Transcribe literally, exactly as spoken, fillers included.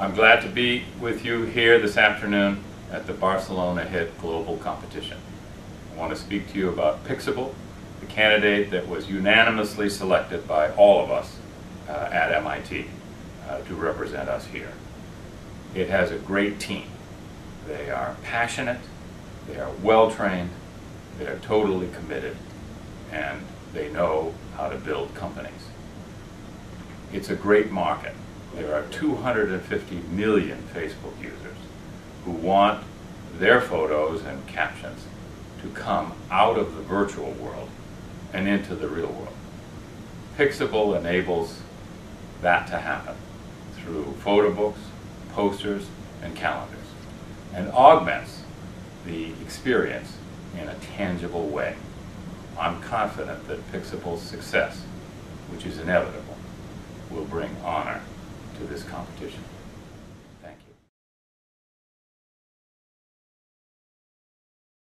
I'm glad to be with you here this afternoon at the Barcelona HIT Global Competition. I want to speak to you about Pixable, the candidate that was unanimously selected by all of us uh, at M I T uh, to represent us here. It has a great team. They are passionate, they are well-trained, they are totally committed, and they know how to build companies. It's a great market. There are two hundred fifty million Facebook users who want their photos and captions to come out of the virtual world and into the real world. Pixable enables that to happen through photo books, posters, and calendars, and augments the experience in a tangible way. I'm confident that Pixable's success, which is inevitable, will bring honor to this competition.